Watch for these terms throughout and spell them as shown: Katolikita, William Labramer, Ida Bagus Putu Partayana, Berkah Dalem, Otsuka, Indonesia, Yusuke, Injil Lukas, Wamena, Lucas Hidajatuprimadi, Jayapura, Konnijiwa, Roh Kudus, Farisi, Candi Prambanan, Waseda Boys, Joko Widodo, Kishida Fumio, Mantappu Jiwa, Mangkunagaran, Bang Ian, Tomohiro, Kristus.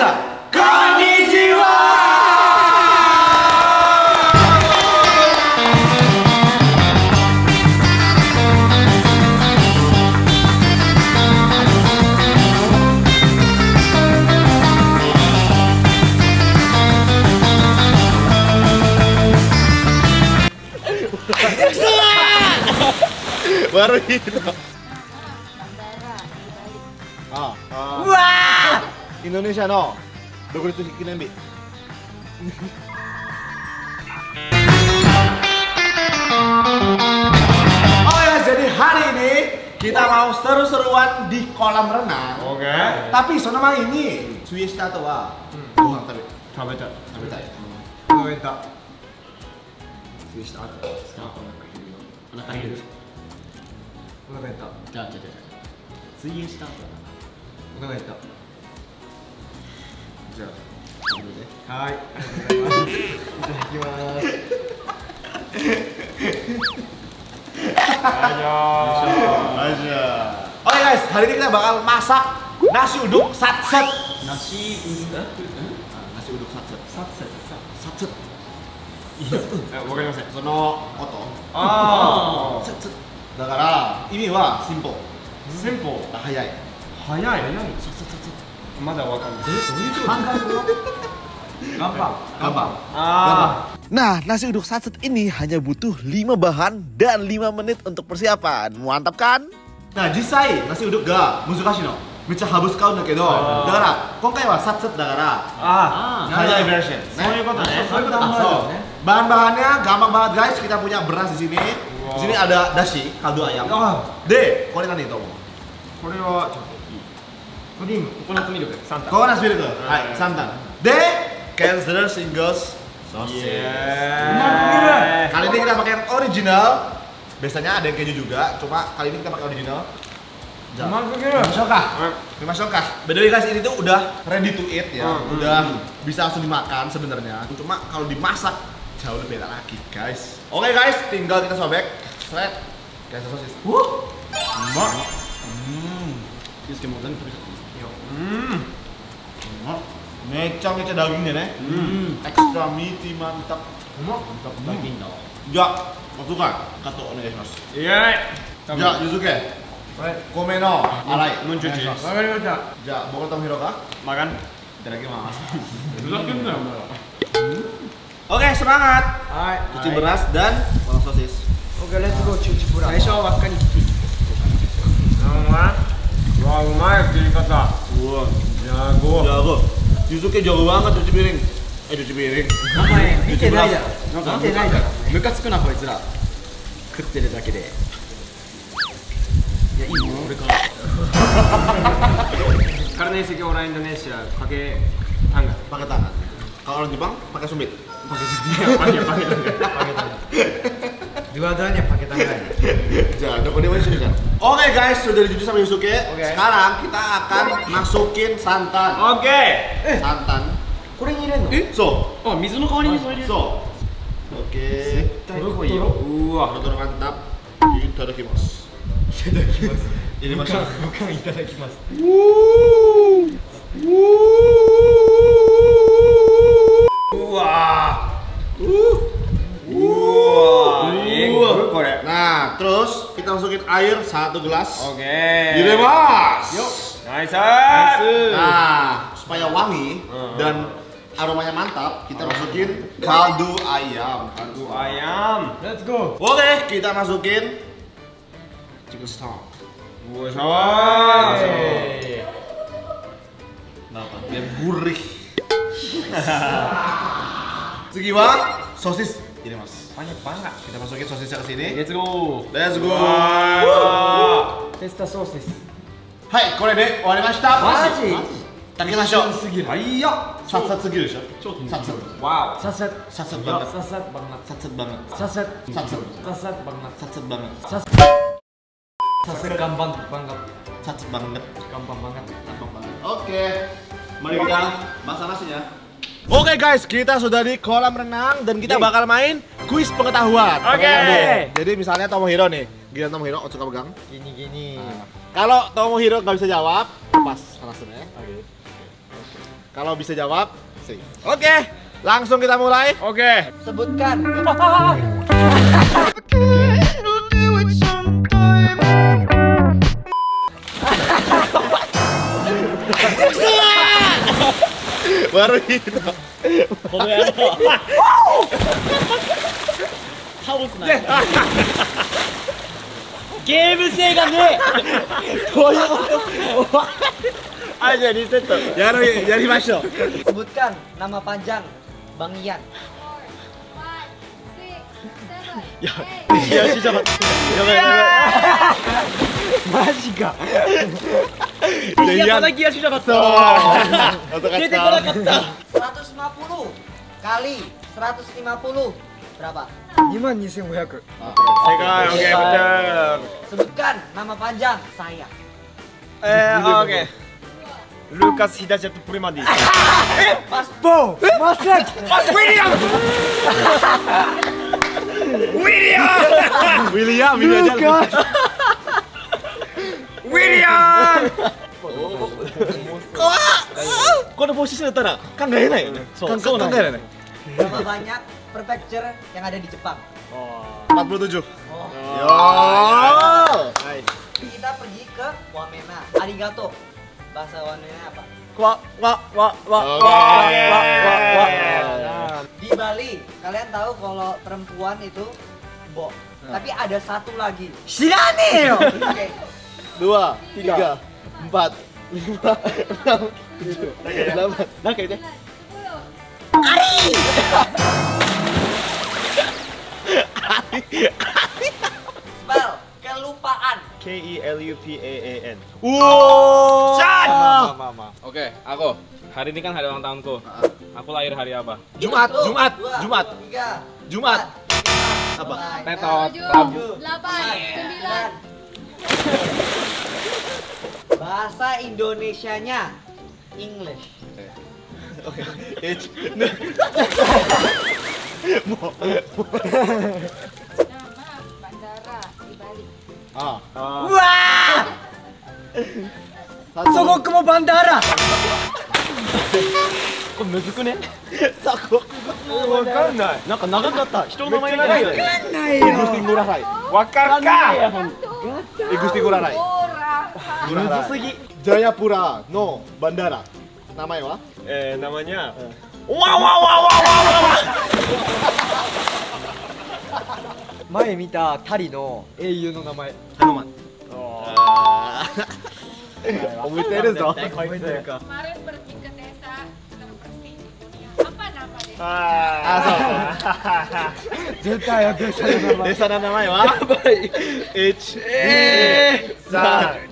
biasa. Konnichiwa. Baru itu. Wah! Indonesia no. Dokter itu Kinambi. Oh ya, jadi hari ini kita mau seru-seruan di kolam renang. Oke. Tapi sonoma ini Swiss tato wa. Tapi coba aja. Coba. Swiss tato. Anak kayu. Oke guys, hari ini kita bakal masak nasi uduk satset. Nasi uduk? Nasi uduk satset. Satset. Satset. Sono oto. Oh. Satset. だから 意味は進歩。進歩が早い。早い。早い。まだわかんない。Gampang. Gampang. Ah. Nah, nasi uduk satset ini hanya butuh 5 bahan dan 5 menit untuk persiapan. Mantap kan? Nah, jisai nasi uduk ga muzukashi no. Mecha habusukau no kedo. Da kara, konkai wa satset da kara. Ah, hayai version. Bahan-bahannya gampang banget guys. Kita punya beras di sini. Di sini ada dashi, kaldu ayam. De, kore nani tomo? Kore wa chotto pudding, coconut milk, santan. Coconut milk. Hai, santan. De, consider singles sausage. Yeah. Kali ini kita pakai yang original. Biasanya ada yang keju juga, cuma kali ini kita pakai original. Dimasukkan. By the way guys, ini tuh udah ready to eat ya. Udah bisa langsung dimakan sebenarnya. Cuma kalau dimasak jauh lebih enak lagi guys. Oke guys, tinggal kita sobek. Seret. Guys, sosis. Enak. Terus kemudian mecang-mecang dagingnya nih. Extra meaty mantap. Mantap daging dong. Ya, Otsuka. Kato onegaishimasu. Iya. Ya, Yusuke. Komen no. Arai. Nunchuchi. Wakarimashita. Ja, boku Tomohiro ka? Makan. Itadakimasu. Sudah kena. Oke, semangat. Cuci beras dan potong sosis. Oke, let's go cuci beras. Saya coba makan ini. Nah, wah, lumayan jadi kata. Wah, jago. Jago. Yusuke jago banget cuci piring. Eh, cuci piring. Apa ya? Cuci beras. Nanti aja. Mukatsuku na koitsura. Kutte ru dake de. Ya, ini gue kan. Karena ini orang Indonesia pakai tangan. Pakai tangan. Kalau orang Jepang pakai sumbit. Pakai tangan. Dua-duanya pakai tangan. Jangan, kok dia masih kan? Oke guys, sudah dicuci sama Yusuke. Sekarang kita akan masukin santan. Oke. Santan. Kore ni iren no? So. Oh, mizu no kawari ni sore iren. So. Oke. Totoro mantap. Itadakimasu. Itadakimasu. Ini masak bukan itadakimasu. Nah, terus kita masukin air 1 gelas. Oke. Diremas. Yuk. Nice. Nah, supaya wangi dan aromanya mantap, kita masukin kaldu ayam. Kaldu ayam. Let's go. Oke, kita masukin chicken stock. Wah. Dia gurih. Tsugi wa sosis iremasu. Banyak banget. Kita masukin sosisnya ke sini. Let's go. Let's go. Testa sosis. Hai, kore de owarimashita. Maji. Takemashou. Haiya. Satsetsugiru desho. Satset. Wow. Satset. Satset banget. Satset banget. Satset banget. Satset. Satset. Satset banget. Satset banget. Satset gampang banget. Satset banget. Gampang banget. Gampang banget. Oke. Mari kita masak nasinya. Oke guys, kita sudah di kolam renang dan kita bakal main kuis pengetahuan. Oke. Jadi misalnya Tomohiro nih, giliran Tomohiro Otsuka pegang. Gini. Kalau Tomohiro nggak bisa jawab, lepas rasanya. Oke. Kalau bisa jawab, sih. Oke, langsung kita mulai. Oke. Sebutkan. Baru itu. Wow. Haus naik. Game sih kan nih. Aja di situ. Jadi masuk. Sebutkan nama panjang Bang Ian. Ya, ya sih jangan. Majiga. Iya, lagi ya sudah kata. Jadi kalau kata 150 kali 150 berapa? 2200. Segar, oke benar. Sebutkan nama panjang saya. Oke. Lucas Hidajatuprimadi. Mas Bo, Mas Red, Mas William. William Lucas. William. Kok posisinya tadi? Kan enggak enak ya? Kan enggak enak. Berapa banyak prefecture yang ada di Jepang? Oh, 47. Oh. Yo. Nice. Kita pergi ke Wamena. Arigato. Bahasa Wamena apa? Wa. Di Bali, kalian tahu kalau perempuan itu bo. Tapi ada satu lagi. Shirane yo. 2, 3, 4, 5, 6, 7, 8. Nah kayak deh. Ari. Spell kelupaan. KELUPAAN. Wow. Mama. Oke, aku. Hari ini kan hari ulang tahunku. Aku lahir hari apa? Jumat. Apa? Tetot. Rabu. 8, 9. Bahasa Indonesianya English. Oke. Nama bandara di Bali. Wah! Sogoku mo bandara. Kok musuku ne? Sogoku. Wakanai. Nanka nagakatta. Hito no namae nagai yo. Wakanai yo. Gusti kurasai. Wakanka. Gusti kurasai. Jayapura no bandara. Namanya apa? Namanya. Wow. Mae mita Tari no eiyuu no namae. Hanuman. Obuteru zo. Kemarin pergi ke desa terpersih di dunia. Apa nama desa? Jutai ya desa namanya apa?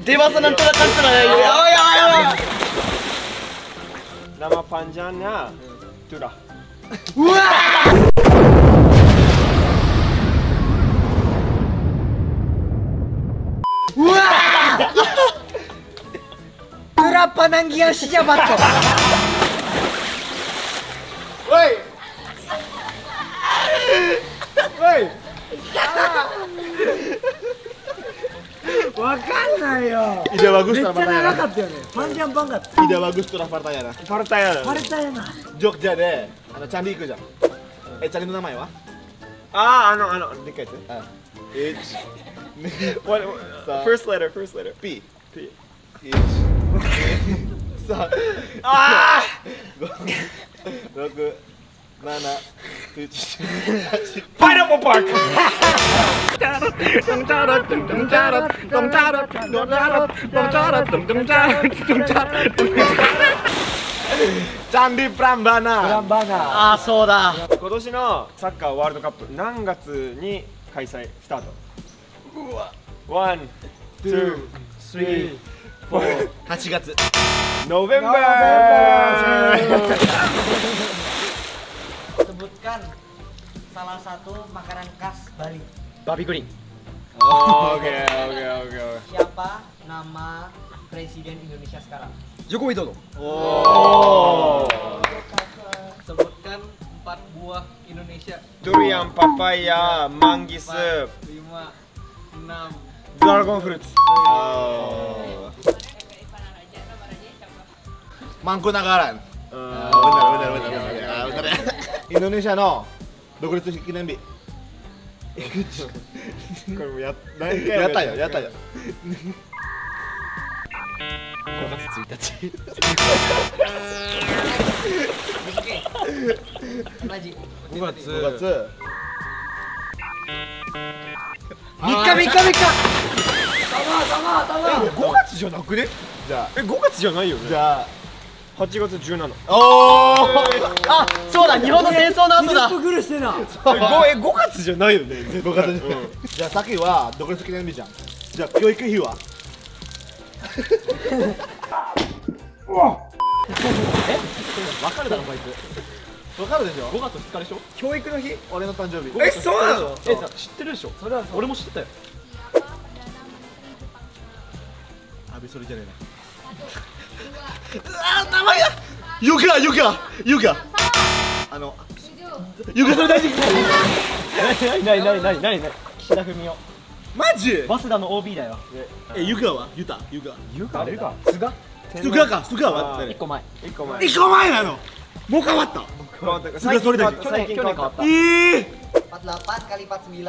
Dewasa nanti akan terang. Ayo. Nama panjangnya Tura. Wah. Tura Pananggihan siapa tuh? Woi. Wakanai yo. Ida Bagus Partayana. Panjang banget. Ida Bagus Putu Partayana. Partayana. Jogja deh. Ada candi ikut ya. Candi itu namanya apa? Ano dekat ya. H. What? First letter. P. H. Ah. 6, 7, 8. Pineapple Park. Candi Prambanan. Ah, so da. 今年のサッカーワールドカップ何月に開催スタート。うわ。1、2、3、4。8月。November. Sebutkan salah satu makanan khas Bali. Babi goreng. Oke. Siapa nama presiden Indonesia sekarang? Joko Widodo. Sebutkan 4 buah Indonesia. Durian, papaya, manggis, 5, 6. Dragon fruit. Mangkunagaran. Bener ya. Indonesia no. Dokumentasi kinan bi. Yata ya.5月じゃないよね。じゃあ 8月17日。 あ、そうだ、日本の戦争の後だ。グルしてな。5月じゃないよね。5月。じゃあさっきは独立記念日じゃん。じゃあ教育費は。うわ。え？わかるだろこいつ。わかるでしょ。5月2日でしょ。教育の日。俺の誕生日。え、そうなの？え、知ってるでしょ。それは俺も知ってたよ。あ、それじゃねえな。namanya Yuka. Ano? Yuka sudah jadi. Nai. Kishida Fumio. Maji? Wasuda no OB da yo. Eh, Yuka wa? Yuka. Suga wa? 1個前。1個前なの? Mau kawatta? Suga sore da ke? Kyonen kawatta. Ih. 48 × 49.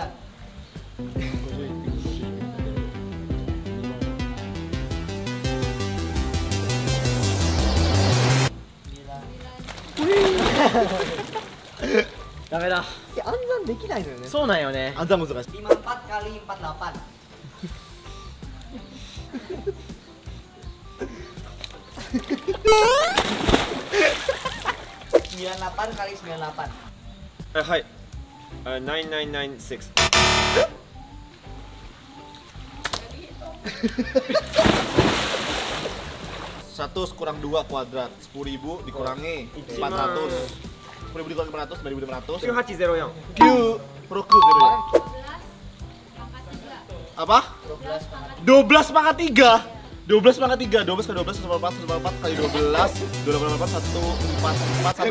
Damedah. Ya anzan できないのよね。そうなんよね。anzan 難しい。54×48。98×98。はい。9996。100 kurang 2 kuadrat, 10.000 dikurangi 400, 10.000 dikurangi 400, 9.500. 9801. Q Roku 0. Apa? 12 pangkat 3. 12 × 12 = 14, 14 × 12 28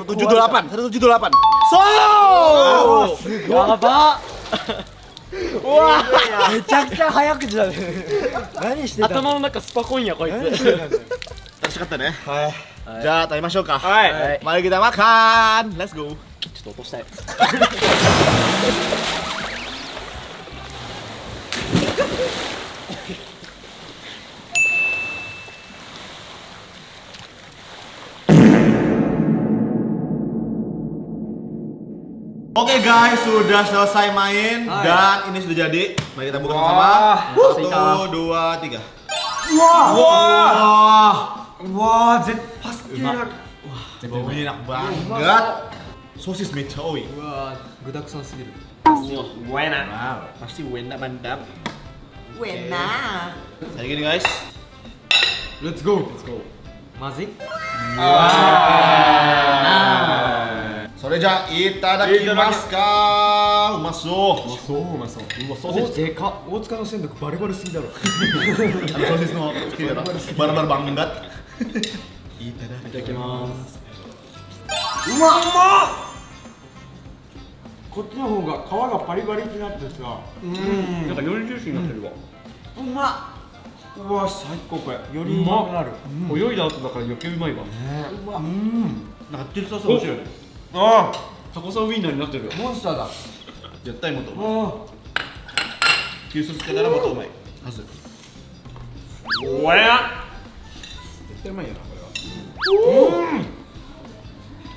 1728. So! Apa? Wah, mecaknya hayak gitu. Nani shite ta? Atama no naka spakon ya koitsu. 楽しかったね。 はい。 じゃあ食べましょうか。 はい。 丸木玉カーン。 Let's go。 ちょっと落としたい。 Oke guys, sudah selesai main. Dan ini sudah jadi. Mari kita buka sama-sama. 1, 2, 3. Wah, pasti enak banget. Sosis mecaoi. Wah, gudakusan segini. Pasti enak, mantap. Enak. Kayak gini guys. Let's go. Mazik. Wow. Sore ja itadakimasu ka. Umasou. Sosis deka. Otsuka no sendok baru-baru segi daro. Sosis no baru-baru banget. Itadakimasu. Umama. こっちの方が皮がパリパリになってさ、なんかよりジューシーになってるわ。うまっ。うわ、最高これ。よりうまくなる。泳いだ後だから余計うまいわ。うわ。なんかテルサソースより。ああ、タコさんウインナーになってる。モンスターだ。絶対もっとうまい。ああ。急速つけたらもっとうまいはず。おわや。絶対うまいよなこれは。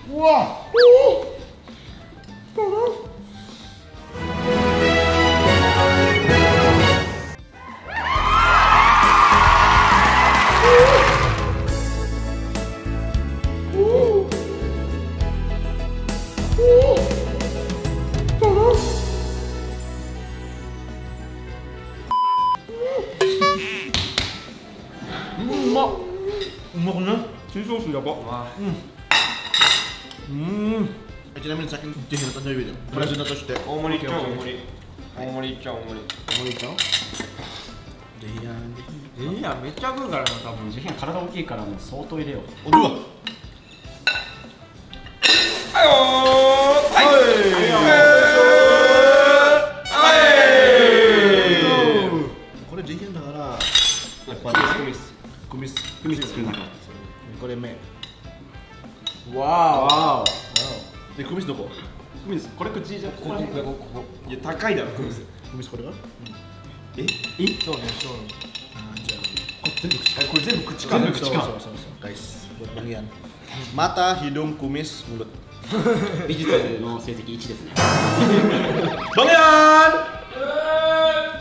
うわ。おお。 大盛りいっちゃう。めっちゃ食うからな、多分。次元体大きいからもう相当入れよう。うわ。これ次元だからやっぱりクミス。これ目。わーで、クミスどこクミス、これ口じゃんここら辺がいや、高いだろ、クミスクミスこれがええそうね、そうねじゃあ、これ全部口かこれ全部口か全部口かガイス、buat Bang Ian mata, hidung, kumis, mulut美術の成績1ですねBang Ian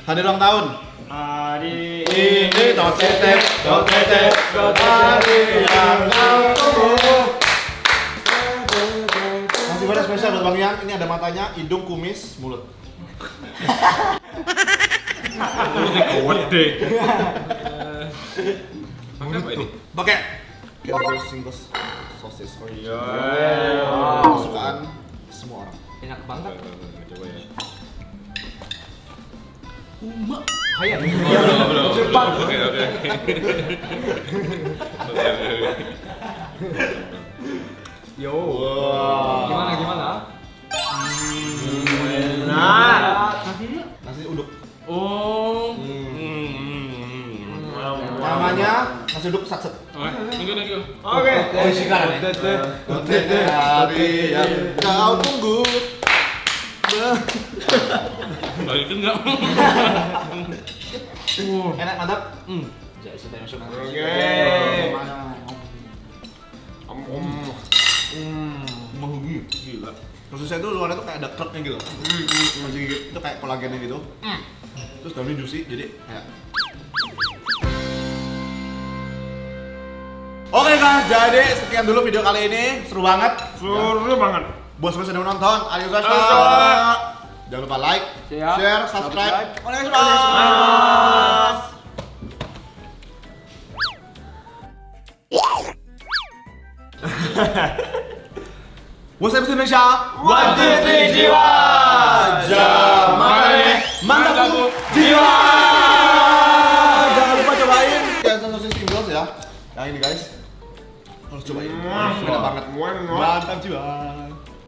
hari ulang tahun hari ini docetek hari yang kau tunggu masih spesial buat Bang Ian, ini ada matanya, hidung, kumis, mulut gede pakai apa ini? Pakai Kerber singles sosis kesukaan semua orang enak banget coba ya umak kaya cepat yo gimana enak nasi uduk namanya nasi uduk sakset oke hari yang kau tunggu balikin nggak? Enak mantap? Jadi sudah yang sudah oke mahugi gila prosesnya itu luarnya tuh kayak ada kruknya gitu masih gigit itu kayak kolagennya gitu terus dalamnya juicy jadi kayak oke guys, jadi sekian dulu video kali ini seru banget buat semua yang nonton, ayo guys jangan lupa like, share, subscribe onex What's up Indonesia? 1, 2, 3 jiwa Jamane Mantaku Jiwa jangan lupa cobain jangan sosis singles ya yang ini guys harus cobain enak banget mantap jiwa